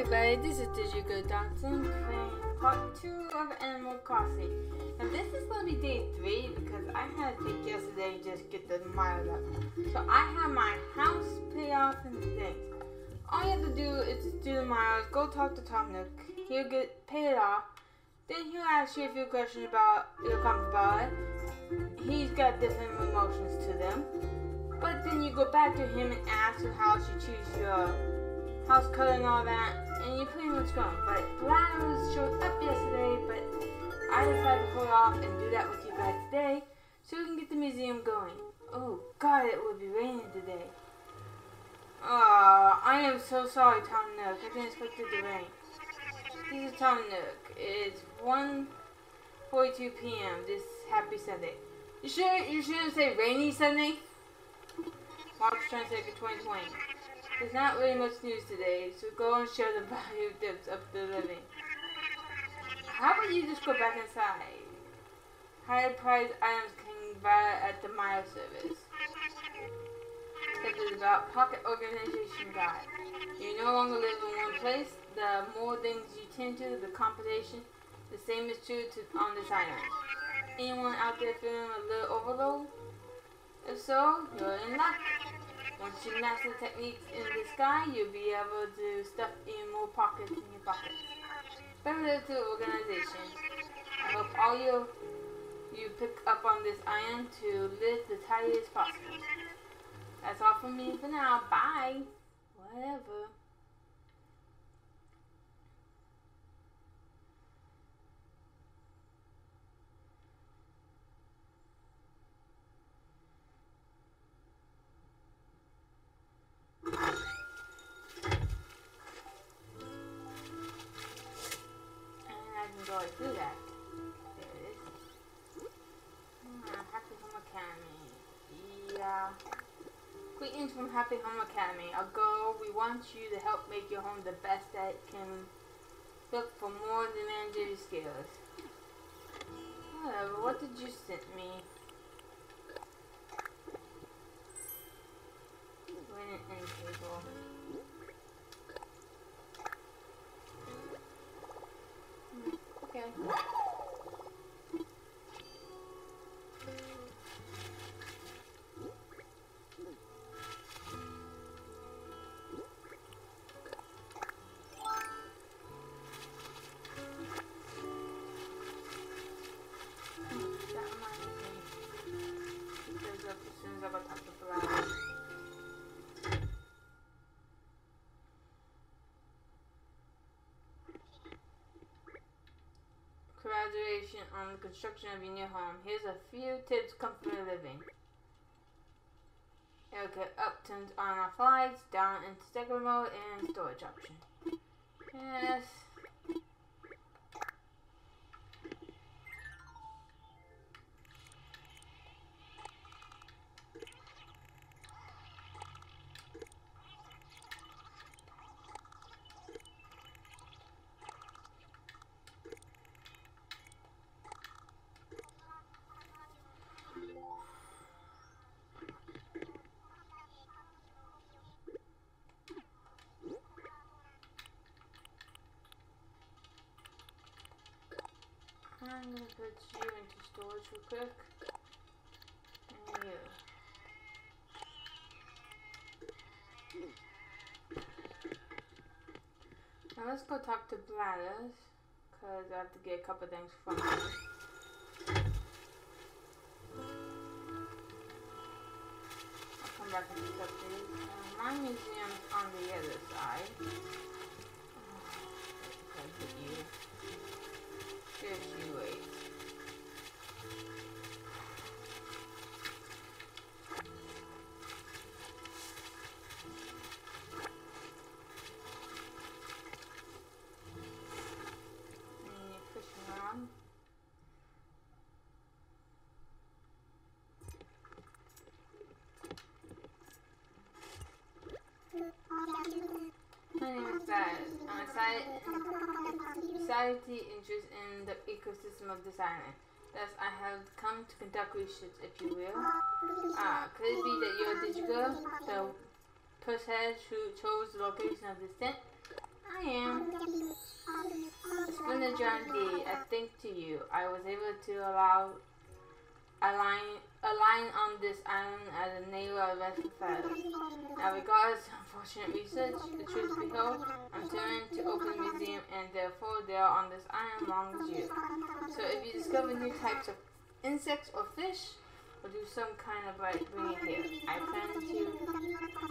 Hey everybody, this is DigiGoDodson playing part 2 of Animal Crossing. And this is going to be day 3 because I had to take yesterday and just get the miles up. So I have my house payoff and things. All you have to do is just do the miles, go talk to Tom Nook, he'll get paid off. Then he'll ask you a few questions about your comfort bar. He's got different emotions to them. But then you go back to him and ask your house, you choose your house color and all that, and you pretty much gone. But Blathers showed up yesterday, but I decided to hold off and do that with you guys today so we can get the museum going. Oh god, it will be raining today. Oh, I am so sorry, Tom Nook. I didn't expect it to rain. This is Tom Nook. It's 1:42 p.m. this happy Sunday. You shouldn't say rainy Sunday. March 22nd, 2020. There's not really much news today, so go and share the value dips of the living. How about you just go back inside? Higher priced items can buy at the mile service. This is about pocket organization guide. You no longer live in one place. The more things you tend to, the compensation. The same is true on this island. Anyone out there feeling a little overload? If so, you're in luck. Once you master the techniques in the sky, you'll be able to stuff in more pockets in your pockets. Better to organization. I hope all you pick up on this iron to live the tidiest possible. That's all from me for now. Bye. Whatever. Greetings from Happy Home Academy. Our goal, we want you to help make your home the best that it can. Look for more than managerial skills. Whatever, what did you send me? Win an end table. Okay. Graduation on the construction of your new home. Here's a few tips comfortable living. Okay, up, turns on off lights, down into deco mode, and storage option. Yes. I'm going to put you into storage real quick, and you. Now let's go talk to Blathers, because I have to get a couple things from him. I'll come back and pick up these. My museum's on the other side. I'll get you. Just you wait. And you're pushing around. My name is Blathers. I'm excited to interest in the ecosystem of this island. Thus, I have come to conduct research, if you will. Could it be that you're DigiGo, the pusshead who chose the location of this tent? I am. When the John D, I think to you, I was able to align on this island as a native of Blathers. Now, regardless of unfortunate research, the truth be told, I'm turning to open the museum, and therefore they are on this island long as you. So, if you discover new types of insects or fish, or do some kind of like bring it here. I plan to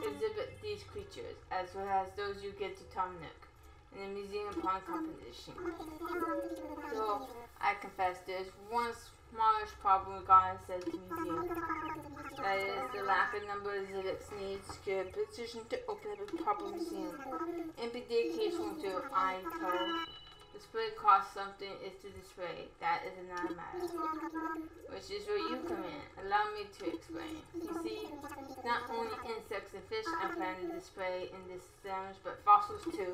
exhibit these creatures, as well as those you get to Tom Nook, in the museum upon competition. So, I confess there's one smallish problem regarding said the museum. That is, the lack of number of exhibits needs to get a petition to open up a proper museum. And be dedication to I told. Display costs something is to display. That is another matter. Which is where you come in. Allow me to explain. You see, not only insects and fish I plan to display in this damage, but fossils too.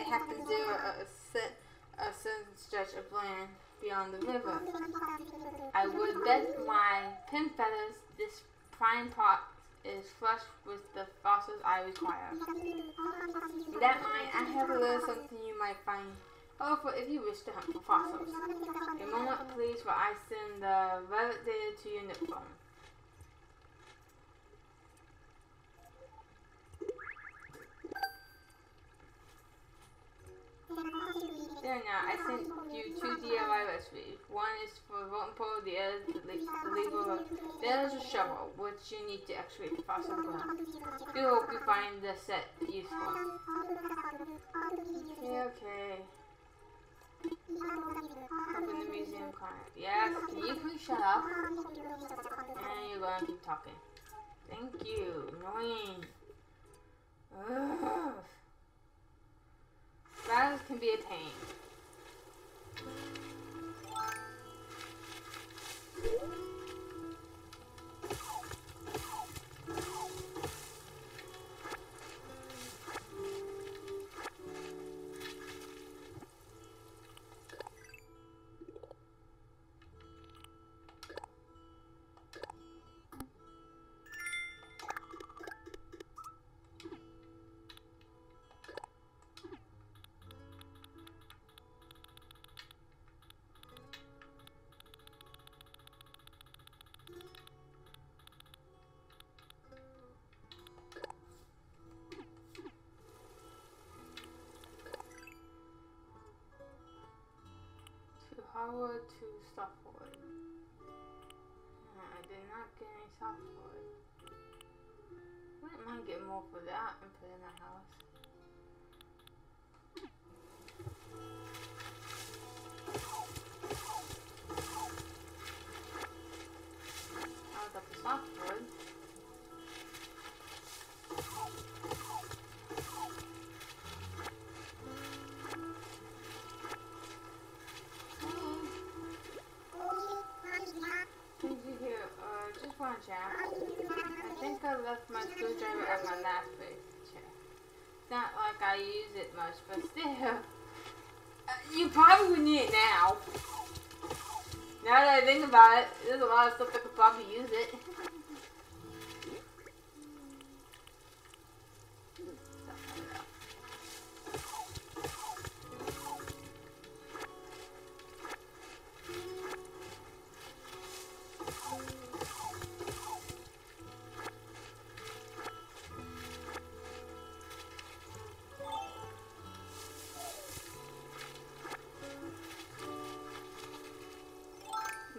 It happens there are a certain stretch of land beyond the river. I would bet my pin feathers this prime pot is flush with the fossils I require. In that mind, I have a little something you might find helpful if you wish to hunt for fossils. A moment, please, while I send the Reddit data to your Nook phone. There now, I sent you two DIY recipes. One is for rotten pole, the other is a shovel, which you need to excavate the fossil ground. We hope you find the set useful. Okay. Open the museum corner. Yes, can you please shut up? And you're going to keep talking. Thank you. Annoying. Ugh. Blathers can be a pain. Power to softwood. I did not get any softwood. Wouldn't mind getting more for that and put in the house. I got the softwood. I think I left my screwdriver at my last place. It's not like I use it much, but still. You probably would need it now. Now that I think about it, there's a lot of stuff that could probably use it.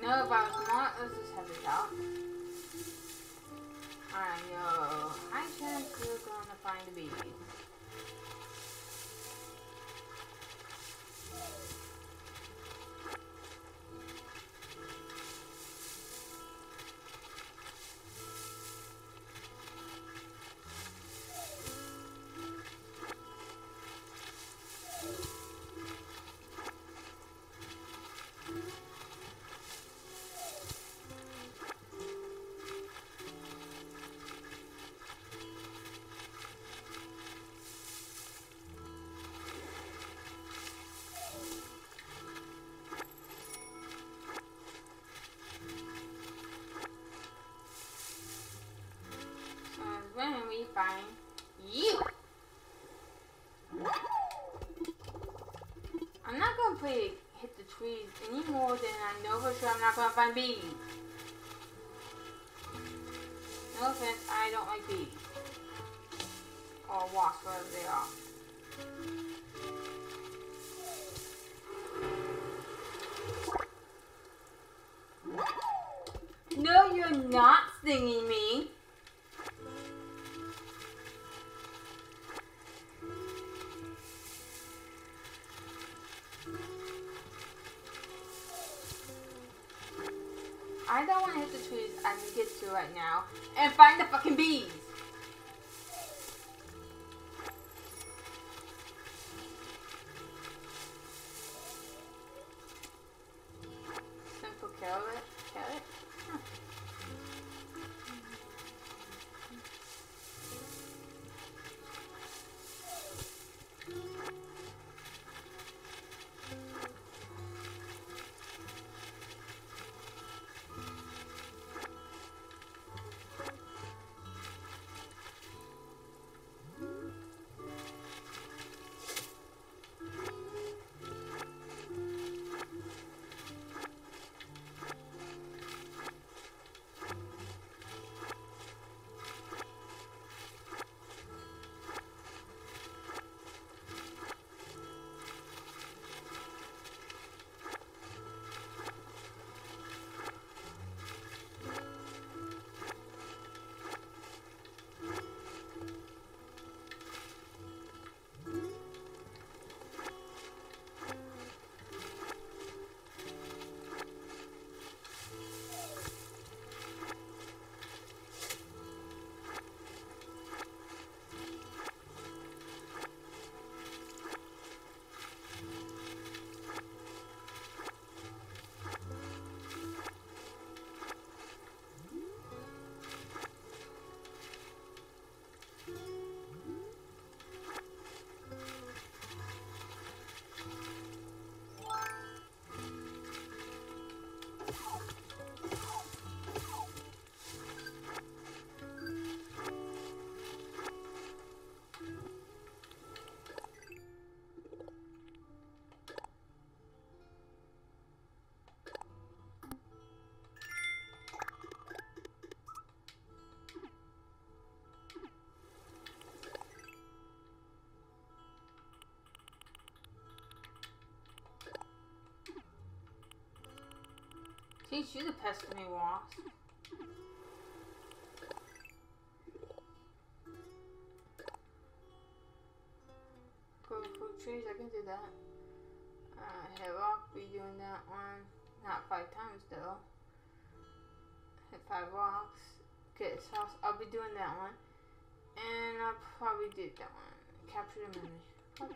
No, if I was not, let's just have it out. I know. I guess we're going to find a bee. When we find you. then I know for sure I'm not going to find B. No offense, I don't like bees. Or wasps, whatever they are. No, you're not stinging me. I don't want to hit the trees I can get to right now and find the fucking bees. Simple carrot, carrot. Huh. Teach you the pest of me, wasp. Grow fruit trees, I can do that. Hit rock, be doing that one. Not 5 times though. Hit 5 rocks. Get his house, I'll be doing that one. And I'll probably do that one. Capture the memory. Probably.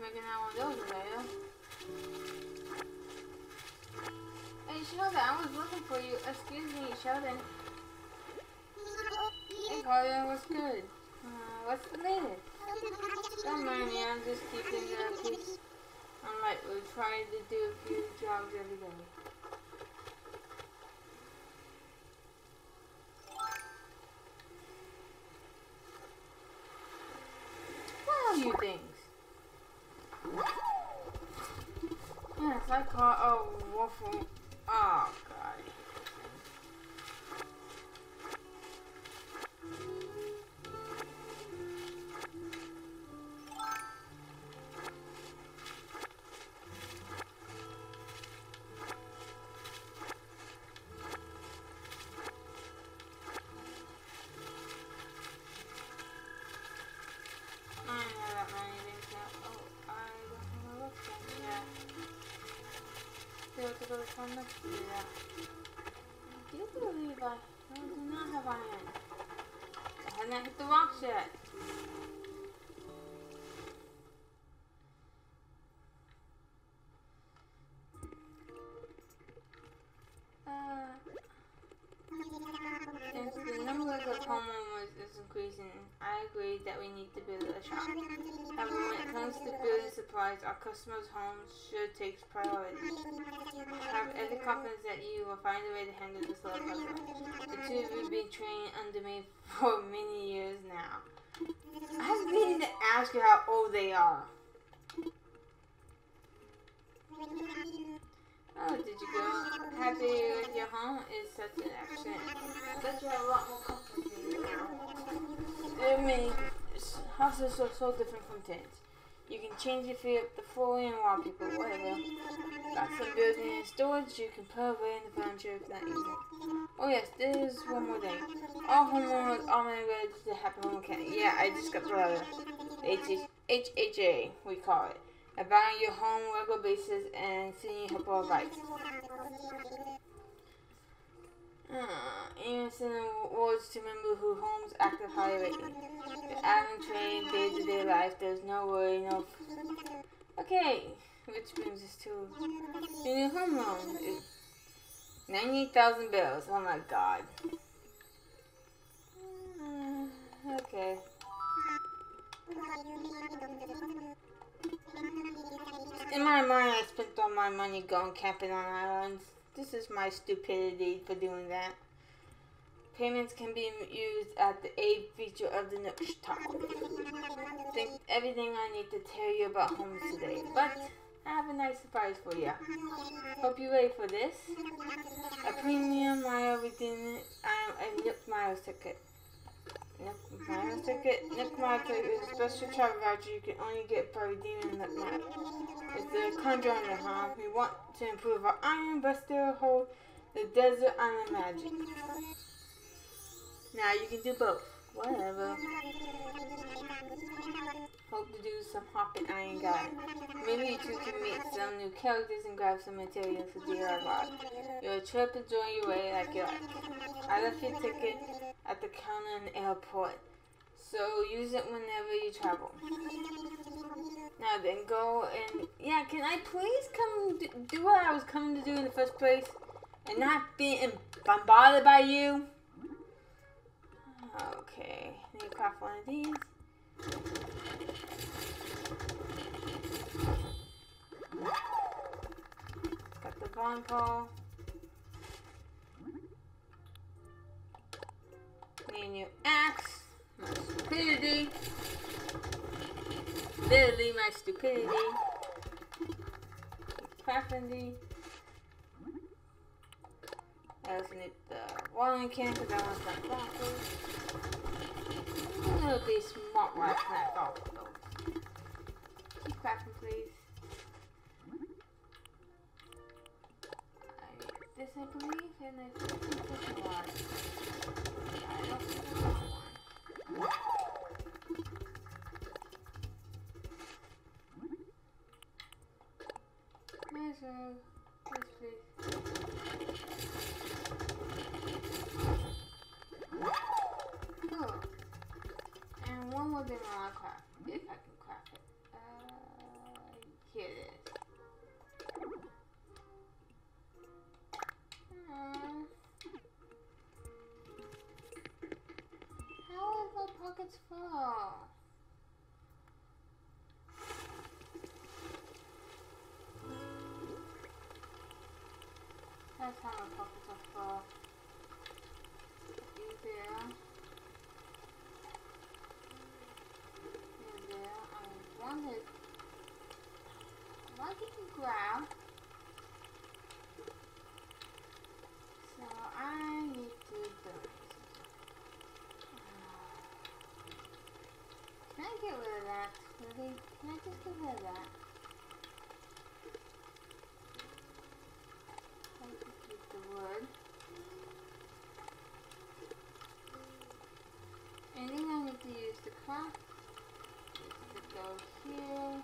Making that one of those later. Hey Sheldon, I was looking for you. Excuse me, Sheldon. Hey Carlin, what's good? What's the latest? Don't mind me, I'm just keeping the peace. I'm like, we're trying to do a few jobs every day. What do you think? Yes, I caught a waffle. Oh, God. from the pier. I do believe I do not have iron. I haven't hit the rocks yet. I agree that we need to build a shop. However, when it comes to building supplies, our customers' homes should take priority. I have every confidence that you will find a way to handle this little puzzle. The two of you have been training under me for many years now. I've been to ask you how old they are. Oh, did you go? Happy with your home is such an accent. I bet you have a lot more confidence in you now. I mean, houses are so different from tents. You can change your feet up the floor and wall people, whatever. Got some building and storage you can put away in the furniture if not easy. Oh yes, there's one more thing. All homeowners are ready to the Happy Home Academy. Yeah, I just got the letter. HHA, we call it. About your home on a regular basis and seeing helpful advice. And sending awards to members whose homes act of high rating. You're having trained day-to-day life, there's no worry, no... Okay, which brings us to your new home loan. 98,000 bills, oh my god. Okay. In my mind, I spent all my money going camping on islands. This is my stupidity for doing that. Payments can be used at the aid feature of the Nook Stop. I think everything I need to tell you about homes today, but I have a nice surprise for you. Hope you're ready for this. A premium mile within a Nook Miles Ticket. Nook Miles Ticket? Nook Miles Ticket is a special travel voucher you can only get by redeeming Nook Miles. It's a conjure on your home. We want to improve our iron, but still hold the desert island magic. Now you can do both. Whatever. Hope to do some hopping iron guide. Maybe you two can meet some new characters and grab some material for DIY. Your trip is going your way like you like. I left your ticket at the counter in the airport, so use it whenever you travel. Now then, go and... Yeah, can I please come do what I was coming to do in the first place? And not being bombarded by you? Okay, I need to craft one of these. Got the bone pole. Need a new axe. My stupidity. Literally my stupidity. Crafting. I also need the watering can because I want some boxes. I'm a little bit smart when I snap off those. Keep crafting, please. I need this, I believe, and I think this is one. I don't think this is one. So, please. Cool. And one more thing I want to craft, if I can craft it. Here it is. How is my pockets full? That's how my pockets are full. You there. You there. I wanted... Why did you grab? So I need to do this. Can I get rid of that? Really? Can I just get rid of that? Wood. Anything I need to use to craft. This to go here.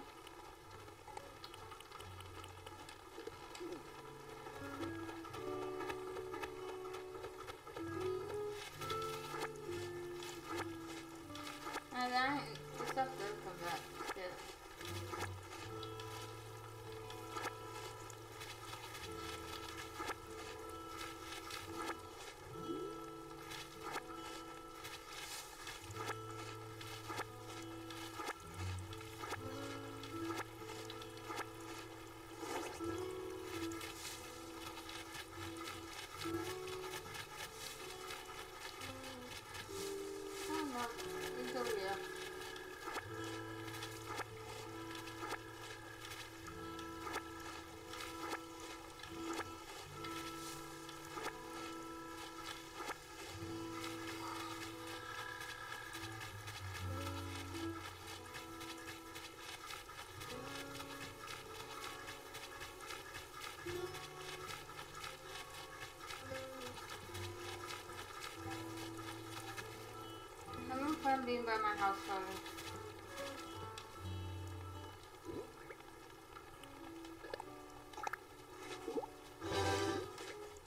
walking by my house phone.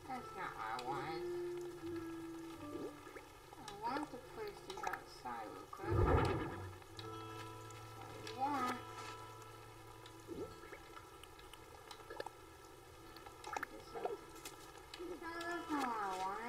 That's not what I wanted. I want to place these outside real quick. That's what I want. No, that's not what I wanted.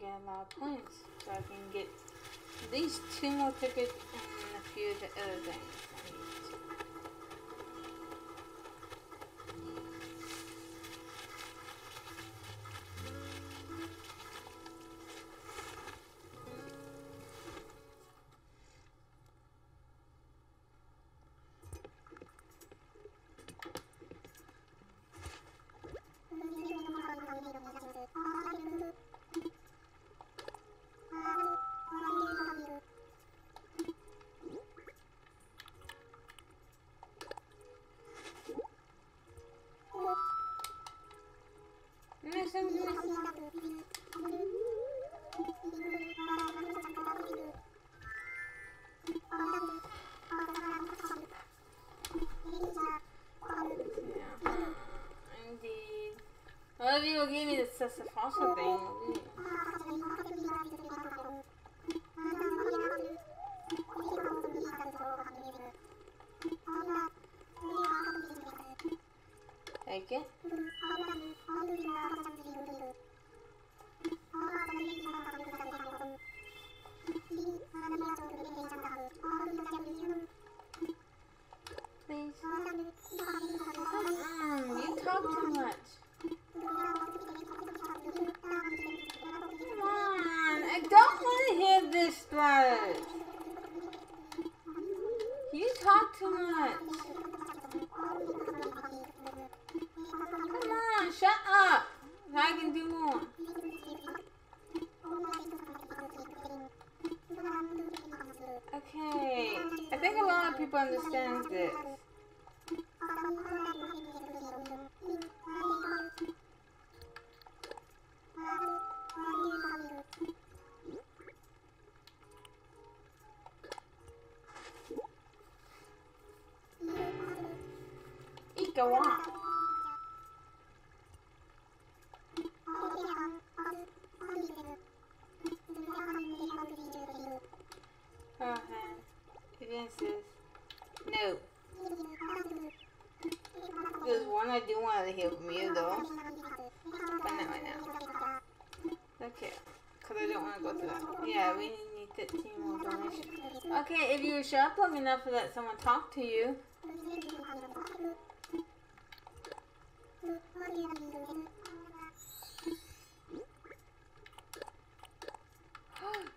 Get a lot of points so I can get at least 2 more tickets and a few of the other things. If you gave me the Sisyphus thing. Take it. Please. You talk too much. This Blathers. You talk too much. Come on, shut up. I can do more. Okay. I think a lot of people understand this. Go on. Okay. Advances. No. There's one I do want to hear from you though. But not right now. Okay. Because I don't want to go through that. Yeah, we need 13 more donations. Okay, if you were sharp enough to let someone talk to you.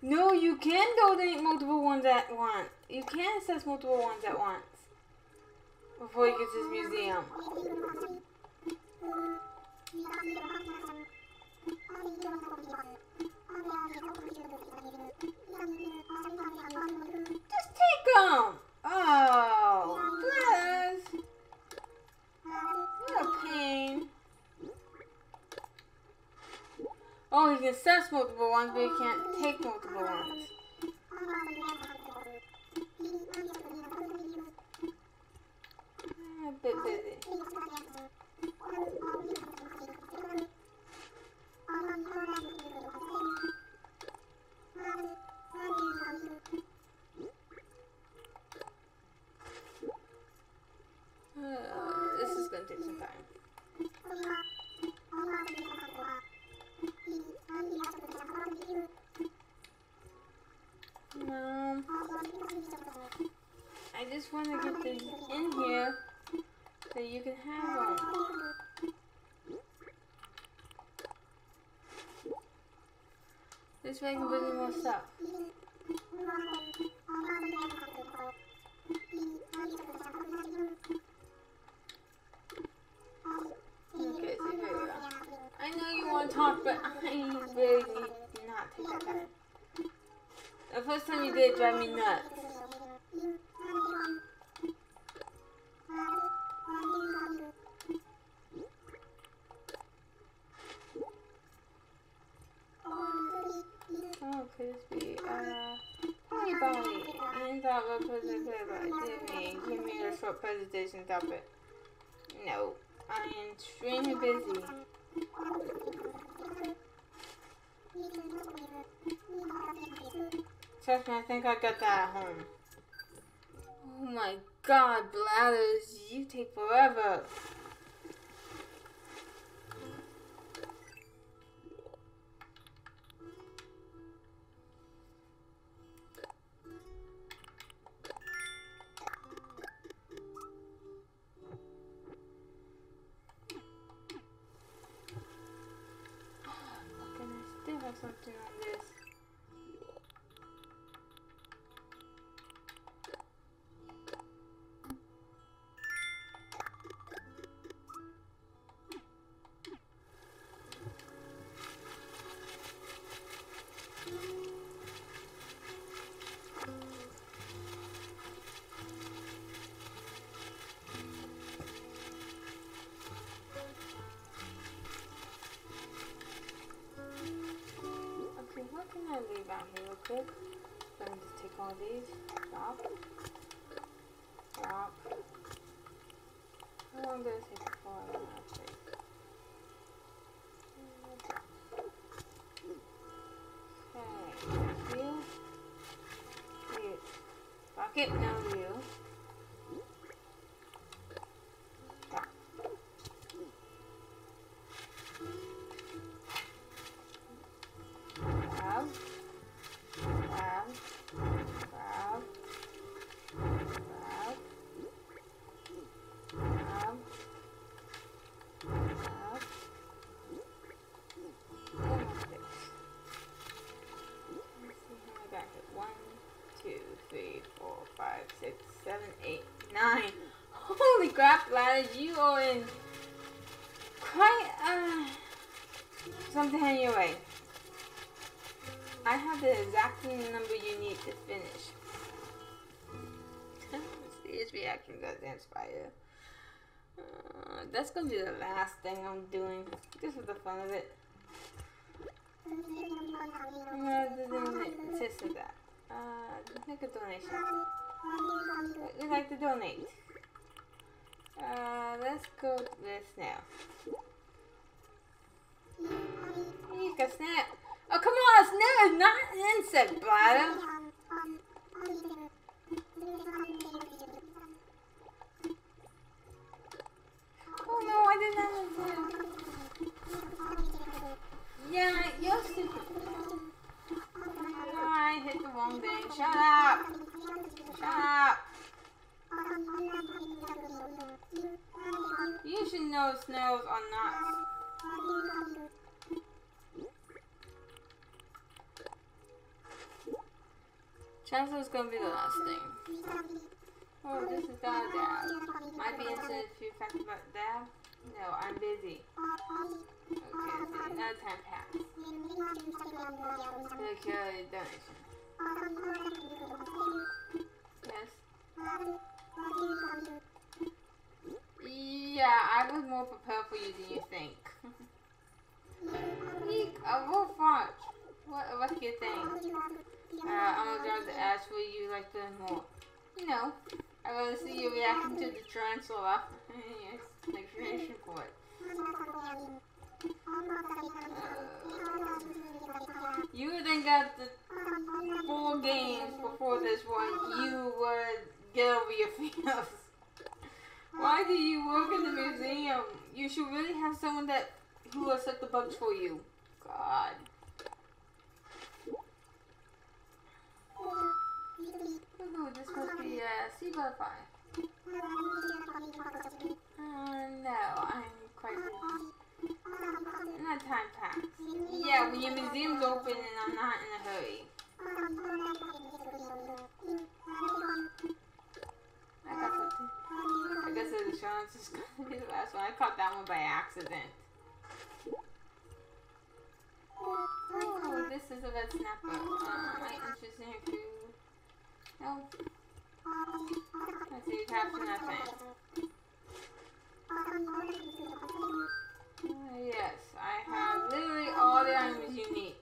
No, you can donate multiple ones at once. You can assess multiple ones at once before he gets his museum. Just take them. Oh, Blaz. What a pain. Oh, he can assess multiple ones, but he can't take multiple ones. A bit busy. This is going to take some time. No. I just want to get this in here so you can have one. This way I can bring you more stuff. Okay, so here we go. I know you want to talk, but I really need not to talk about it. The first time you did it drive me nuts. Crispy, hey Bonnie, I thought what was it good about Disney, give me your short presentation, stop it. No, I am extremely busy. Trust me, I think I got that at home. Oh my god, Blathers, you take forever. Something on this. Leave out here real quick. Let me just take all these. Drop. Drop. How long does it take before I run out of space? Okay, wheel. Wheel. Bucket, now wheel. Nine. Holy crap, Blathers, you are in quite something on your way. I have the exact number you need to finish. Let's see his reaction does inspire. That's gonna be the last thing I'm doing. Just for the fun of it. I'm gonna insist on that. Just make a donation. We'd like to donate. Let's go with the snail. You can snail. Oh, come on, a snail is not an insect, Blathers. Oh no, I didn't have a snail. Yeah, you're stupid. Oh, I hit the wrong thing. Shut up. Shut up! You should know snails are not. Chancellor is gonna be the last thing. Oh, this is Dab Dab. Might be interested if you fact about Dab. No, I'm busy. Okay, so another time pass. Okay, donation. Yeah, I was more prepared for you than you think. Eek, a wolf march. What a lucky thing. I'm going to ask what you like to more. You know, I want to see you reacting to the tarantula. Yes, like creation court. You then got the 4 games before this one. You would get over your feelings. Why do you work in the museum? You should really have someone who will set the bugs for you. God. Ooh, this must be a sea butterfly. No, I'm quite confused. Not time packs. Yeah, when your museum's open and I'm not in a hurry. I got something. I guess the insurance is gonna be the last one. I caught that one by accident. Oh, this is a red snapper. I'm interested in your food. No. Let's see, you capture nothing. Yes, I have literally all the items you need.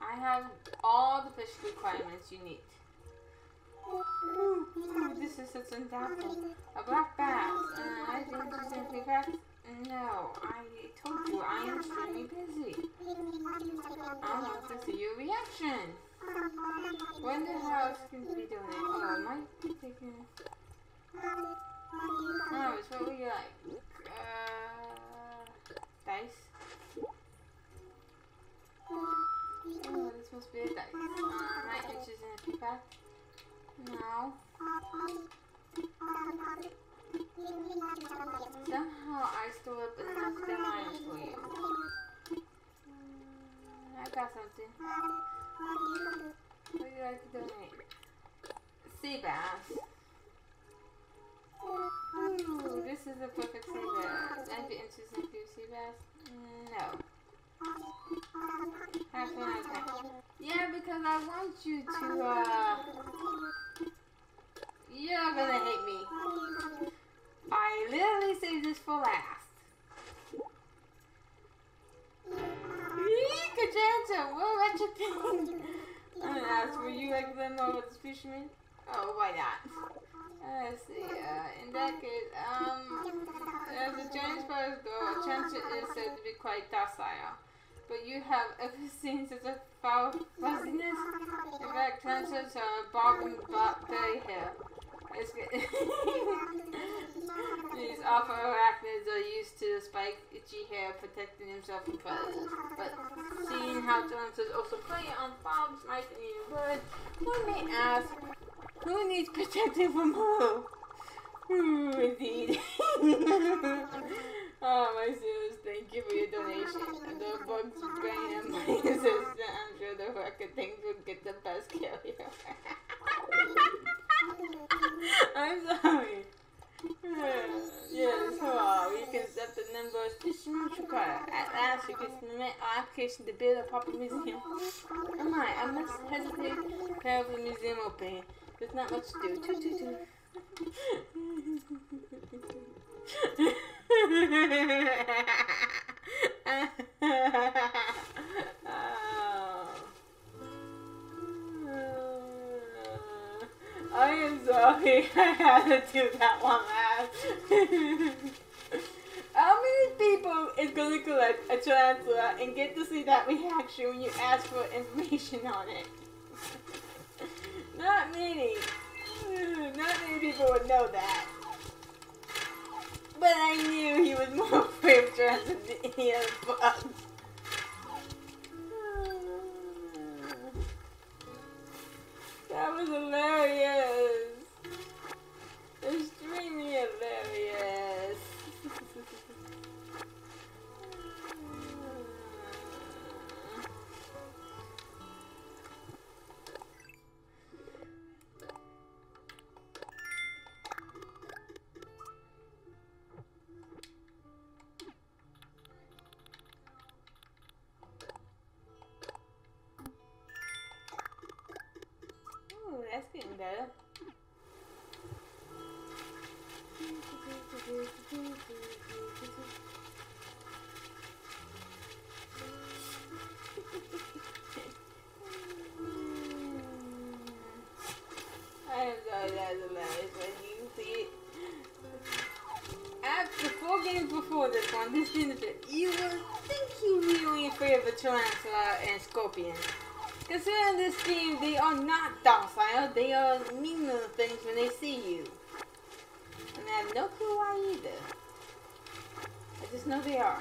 I have all the fish requirements you need. Ooh, this is such an apple. A black bass. I think it's simply back. No, I told you I am extremely busy. I want to see your reaction. Wonder how it's going to be doing. Oh, it might be taking. No, it's what we like. Dice. Oh, this must be a dice. My inches in a paper. No. Somehow I stole up enough diamonds for you. I got something. What do you like to donate? Sea bass. Ooh, this is a perfect sea bass. I'd be interested in a few sea bass. No. That's what I think. Yeah, because I want you to, You're gonna hate me. I literally saved this for last. Eek, Kajanta, what about your pin? I'm gonna ask, would you like them over this fisherman? Oh, why not? Let's see, in that case, as a giant spider go, Chancha is said to be quite docile. But you have ever seen such a foul fussiness? In fact, Chancha's are bobbing berry hair. It's good. These awful arachnids are used to the spiked, itchy hair protecting themselves from predators. But seeing how Chanchas also prey on frogs, mice, and even birds, one may ask, who needs protection from who? Ooh, indeed. Oh, my students, thank you for your donation. The bugs brain and my assistant, I'm sure the worker things would get the best carrier. I'm sorry. Yes, well, you can set the number of fishermen required. At last, you can submit our application to build a proper museum. Am I must hesitate care for the museum opening. There's not much to do. I am sorry, I had to do that one last. How many people is going to collect a tarantula and get to see that reaction when you ask for information on it? Not many. Not many people would know that. But I knew he was more afraid of tarantulas than any other bug. That was hilarious. Extremely hilarious. doesn't matter, so you can see it. After 4 games before this one, this benefit, you would think you really in favor of Tarantula and Scorpion. Considering this game, they are not docile, they are mean little things when they see you. And I have no clue why either. I just know they are.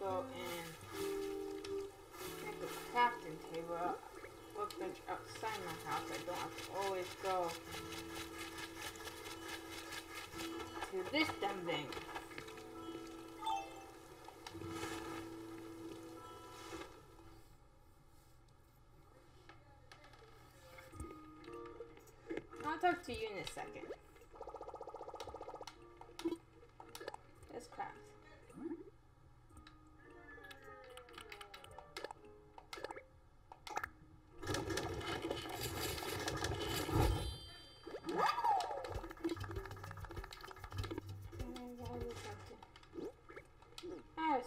Go and make a crafting table, workbench outside my house. I don't have to always go to this damn thing. I'll talk to you in a second. Let's craft.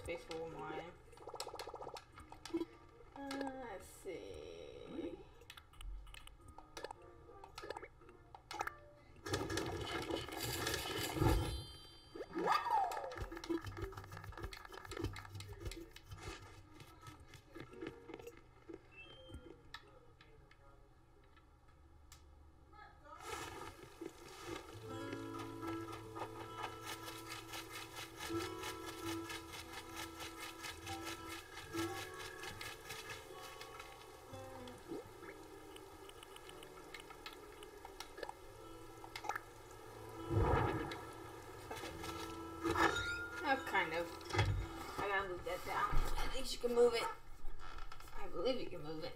Space for one more item. Let's see. I gotta move that down. I think she can move it. I believe you can move it.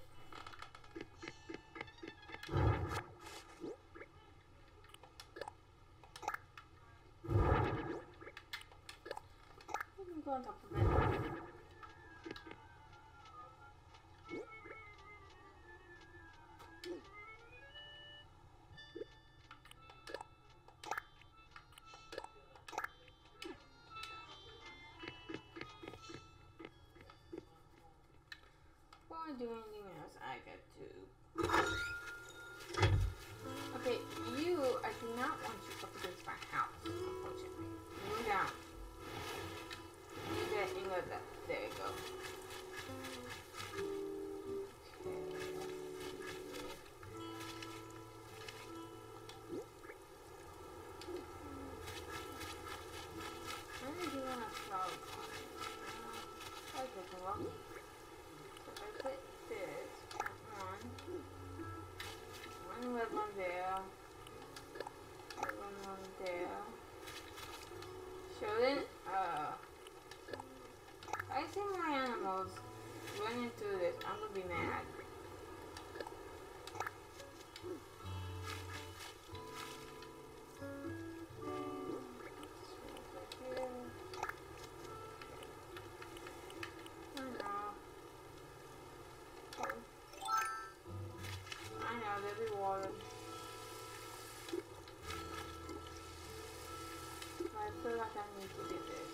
We can go on top of it. Do anything else I got to. Okay, you, I do not want you up against my house, unfortunately. Move down. You got that. There you go. Okay. I do want a flower pot. I could go up. One there, one there. Shouldn't I see my animals running through this? I'm gonna be mad. I feel like I need to do this.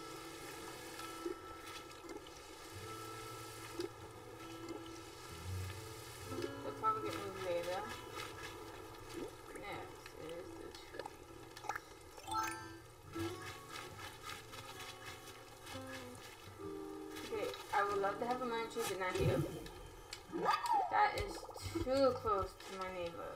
They'll probably get moved later. Next is the tree. Okay, I would love to have a money tree, but not here. That is too close to my neighbor.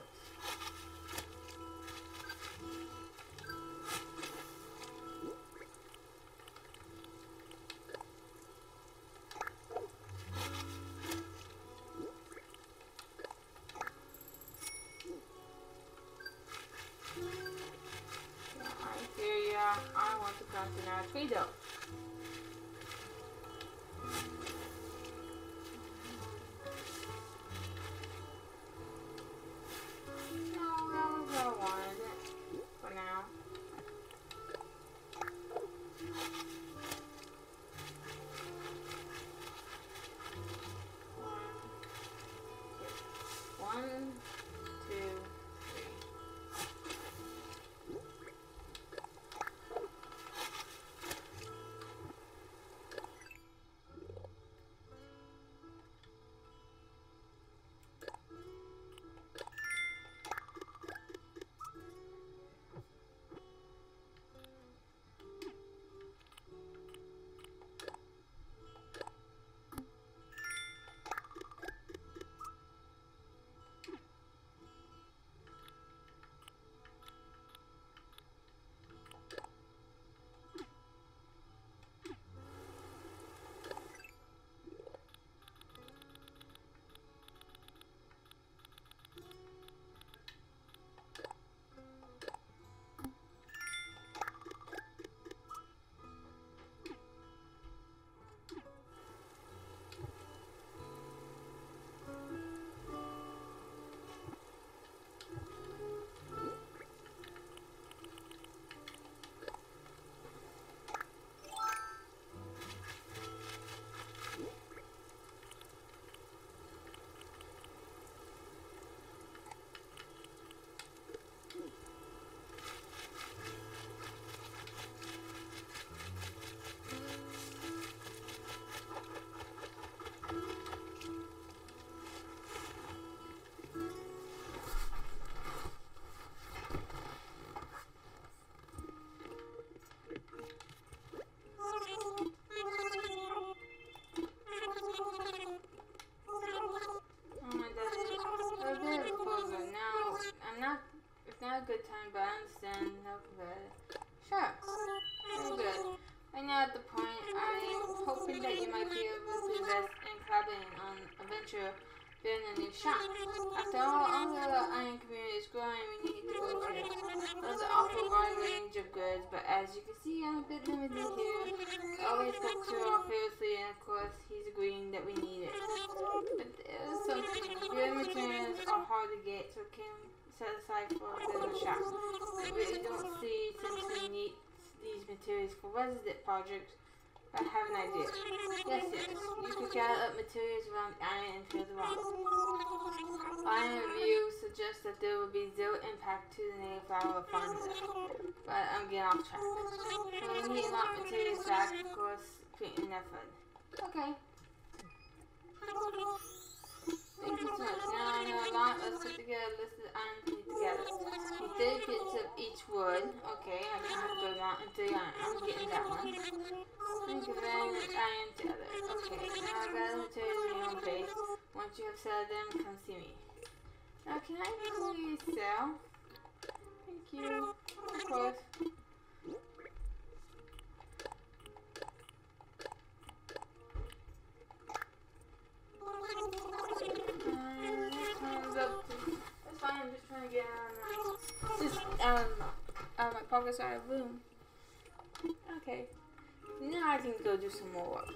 not a good time, but I understand. How about it? Shucks. Very good. Right now at the point, I'm hoping that you might be able to invest in collaborating on a venture building a new shop. After all, our little iron community is growing and we need to go for it. There's an awful wide range of goods, but as you can see, I'm a bit limited here. I always look to all fiercely, and of course, he's agreeing that we need it. But there's some real materials are hard to get, so Kim set aside for a building shop. I really don't see since we need these materials for resident projects, but I have an idea. Yes, you can gather up materials around iron and fill the rock. Iron review suggests that there will be zero impact to the native flower abundance, but I'm getting off track. When we need a lot of materials back, of course, creating that fun. Okay. Thank you so much. Now I know a lot. Let's put together a list of iron to put together. You did get some each wood. Okay, I can have to go down and 3 iron. I'm getting that one. You can then iron together. Okay, now I got the materials in your own base. Once you have settled them, come see me. Now can I please sell? Thank you. Of course. That's fine, I'm just trying to get out of my pocket so I have room. Okay. Now I can go do some more work.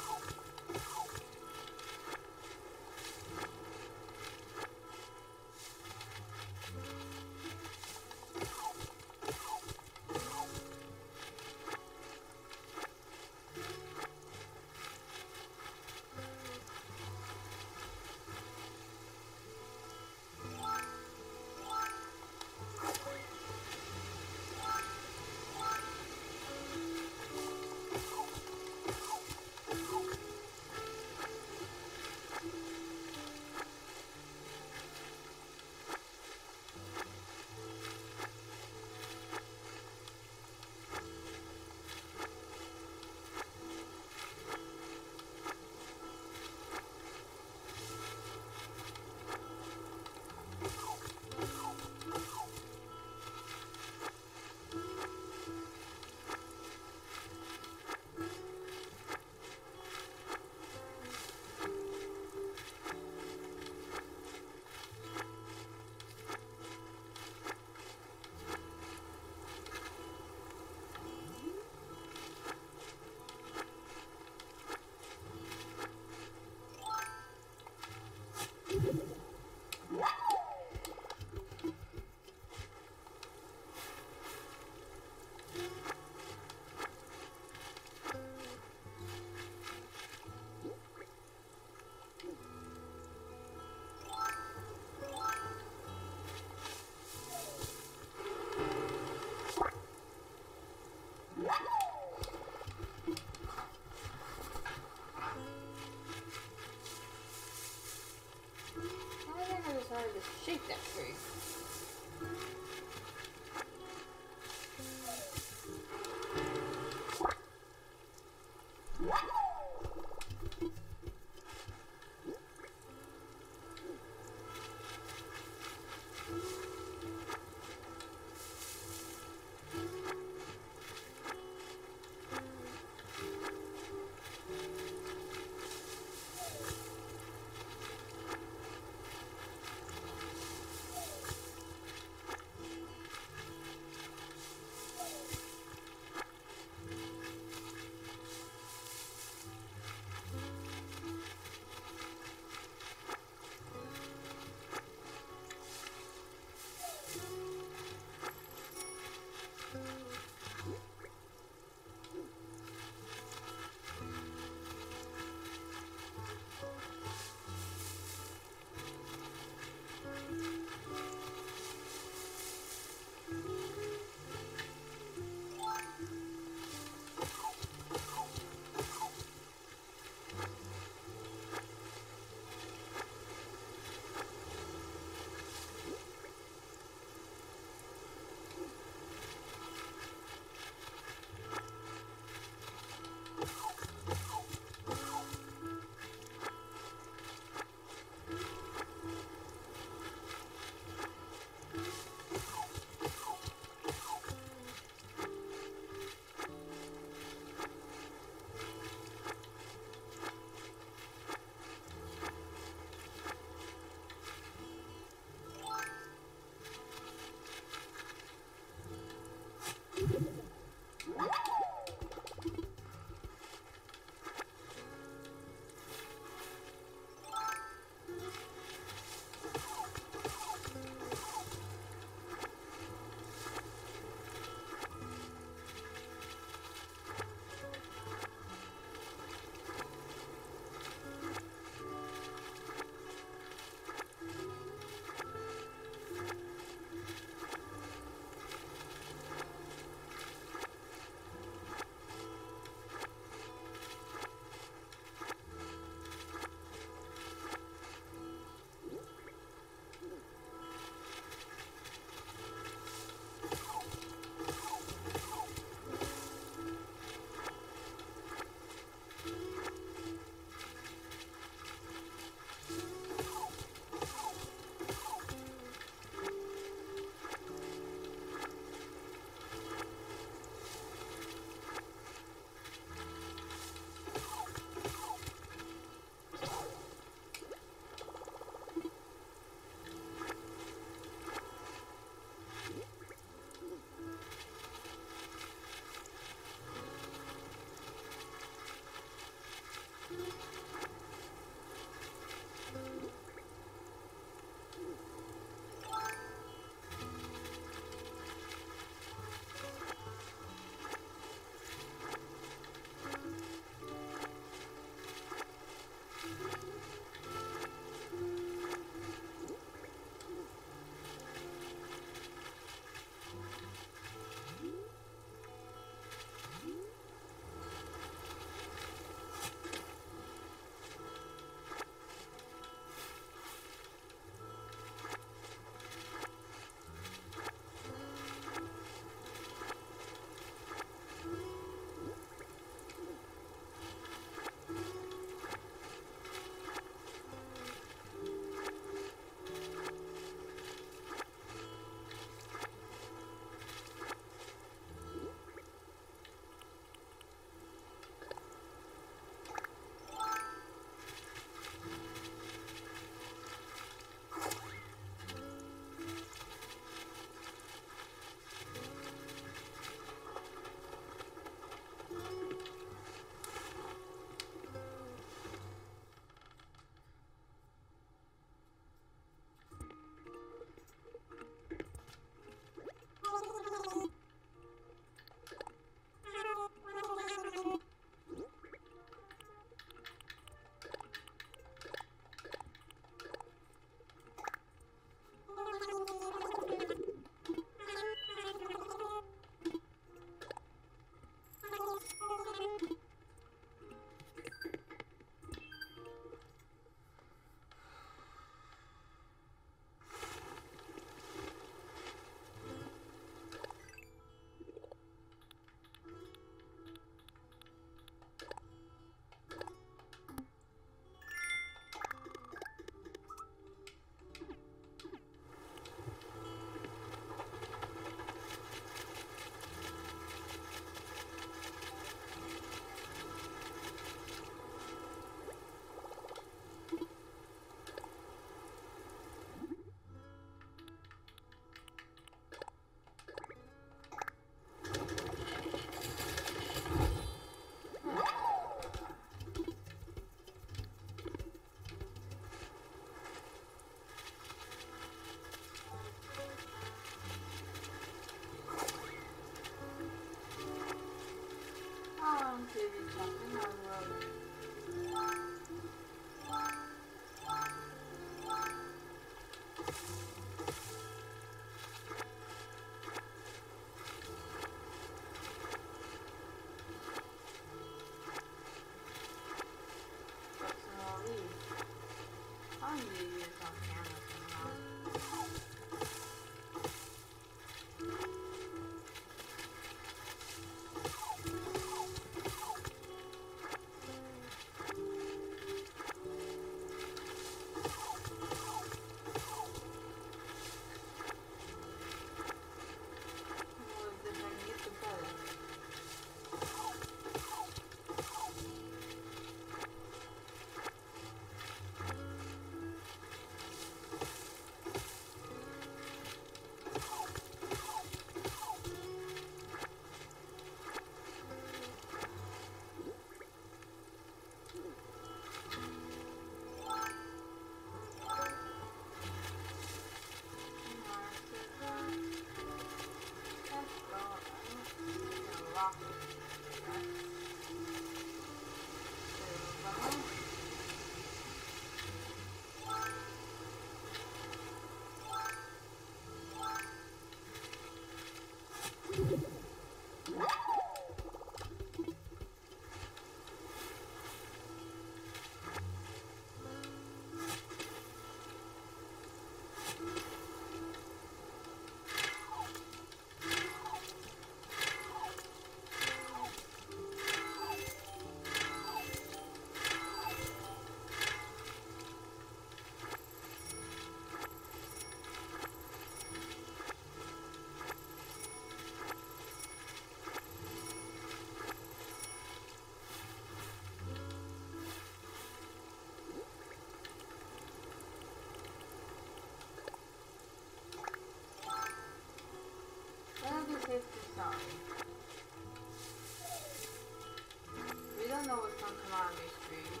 We don't know what's gonna come out of these trees.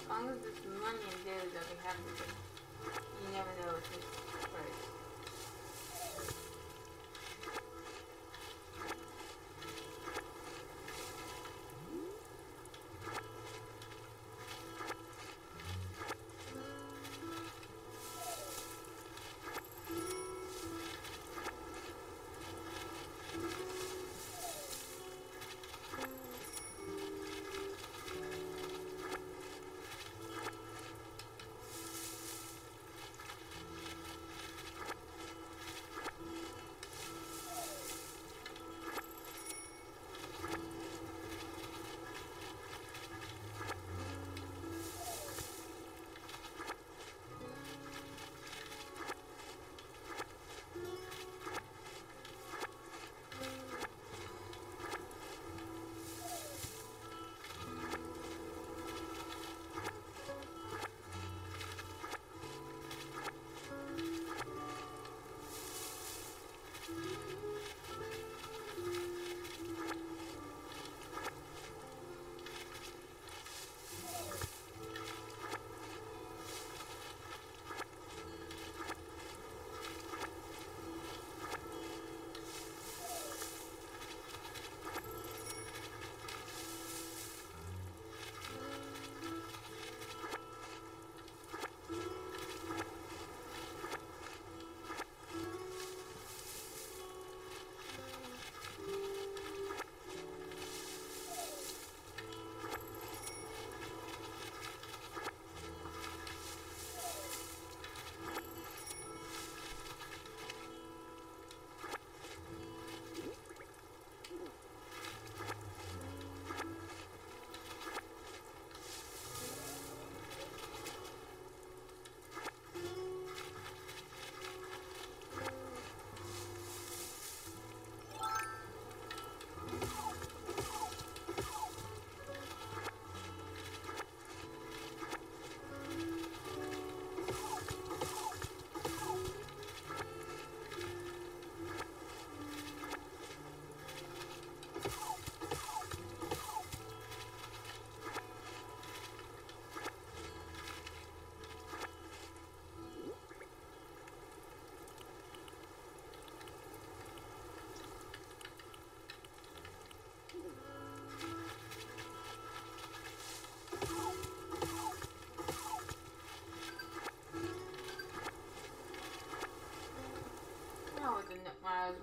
As long as there's money in there that we have to do, you never know what's first.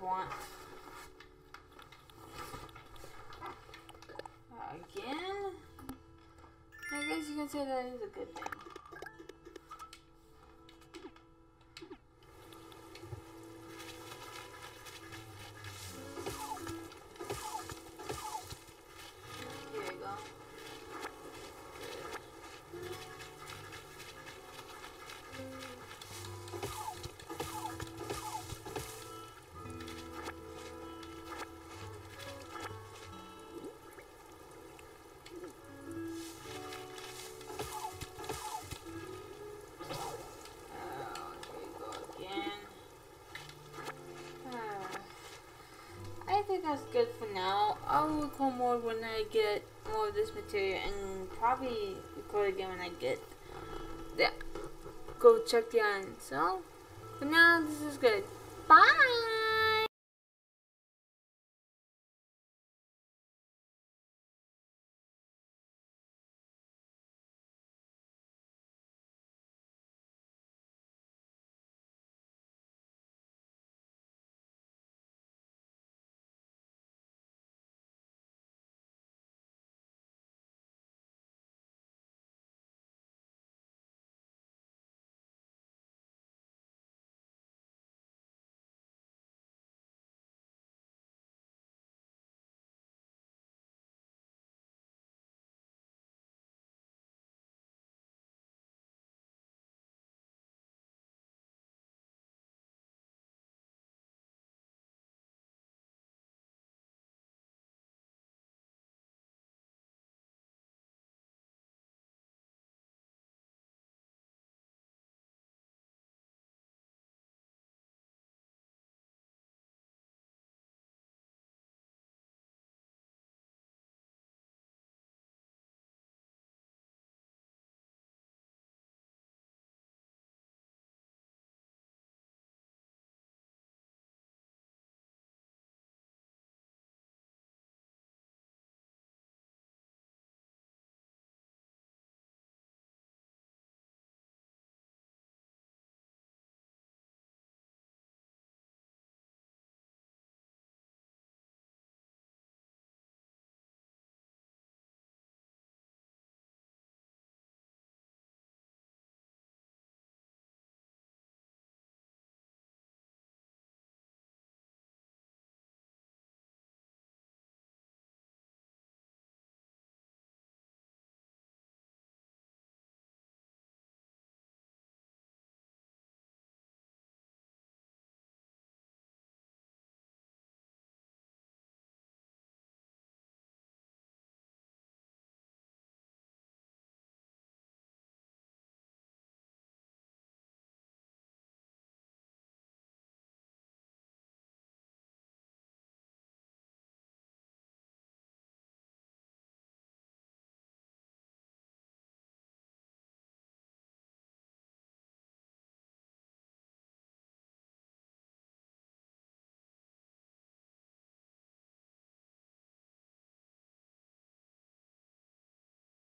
want. Again? I guess you can say that is a good thing. That's good for now. I will record more when I get more of this material, and probably record again when I get that. Go check the island. So, for now, this is good. Bye!